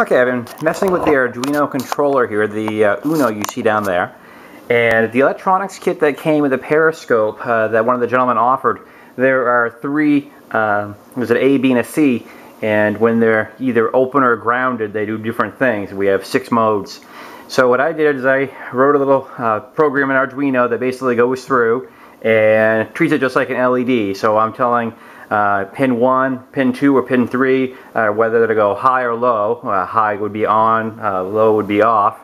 Okay, I've been messing with the Arduino controller here, the UNO you see down there. And the electronics kit that came with the periscope that one of the gentlemen offered, there are three, there's an A, B, and a C, and when they're either open or grounded, they do different things. We have 6 modes. So what I did is I wrote a little program in Arduino that basically goes through and treats it just like an LED. So I'm telling pin 1, pin 2, or pin 3 whether to go high or low. High would be on, low would be off.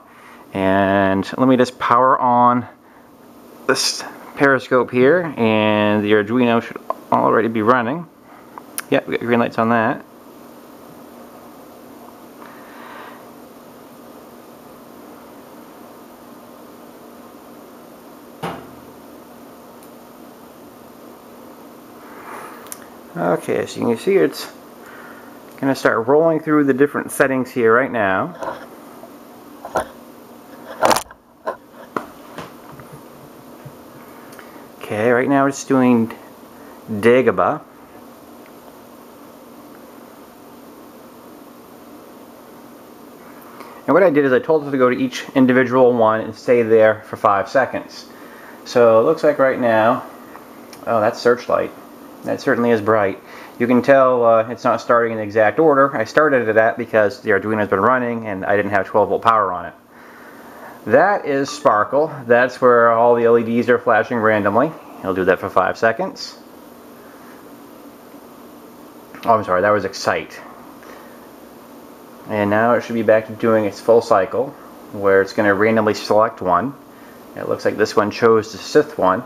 And let me just power on this periscope here, and the Arduino should already be running. Yep, we got green lights on that. Okay, so you can see it's going to start rolling through the different settings here right now. Okay, right now it's doing Dagobah. And what I did is I told it to go to each individual one and stay there for 5 seconds. So it looks like right now, oh, that's Searchlight. That certainly is bright. You can tell it's not starting in the exact order. I started it at because the Arduino has been running and I didn't have 12-volt power on it. That is Sparkle. That's where all the LEDs are flashing randomly. I'll do that for 5 seconds. Oh, I'm sorry, that was Excite. And now it should be back to doing its full cycle, where it's going to randomly select one. It looks like this one chose the Sith one.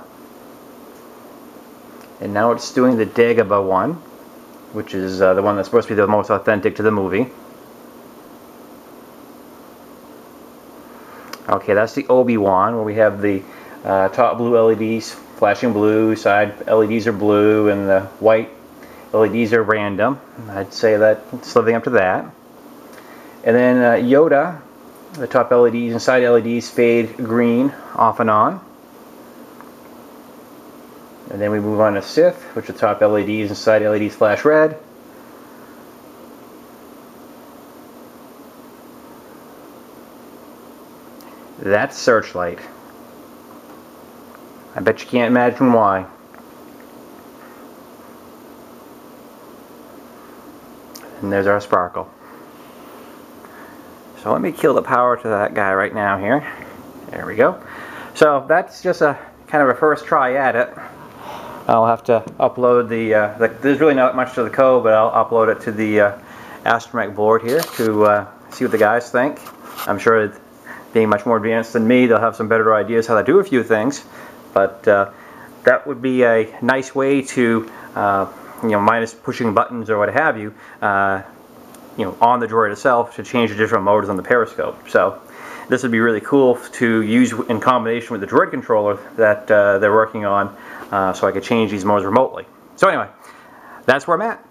And now it's doing the Dagobah one, which is the one that's supposed to be the most authentic to the movie. Okay, that's the Obi-Wan, where we have the top blue LEDs flashing blue, side LEDs are blue, and the white LEDs are random. I'd say that it's living up to that. And then Yoda, the top LEDs and side LEDs fade green off and on. And then we move on to Sith, which are top LEDs and side LEDs flash red. That's Searchlight. I bet you can't imagine why. And there's our Sparkle. So let me kill the power to that guy right now here. There we go. So that's just a kind of a first try at it. I'll have to upload the there's really not much to the code, but I'll upload it to the Astromech board here to see what the guys think. I'm sure, being much more advanced than me, they'll have some better ideas how to do a few things, but that would be a nice way to, you know, minus pushing buttons or what have you, you know, on the droid itself to change the different modes on the periscope. So this would be really cool to use in combination with the droid controller that they're working on, so I could change these modes remotely. So anyway, that's where I'm at.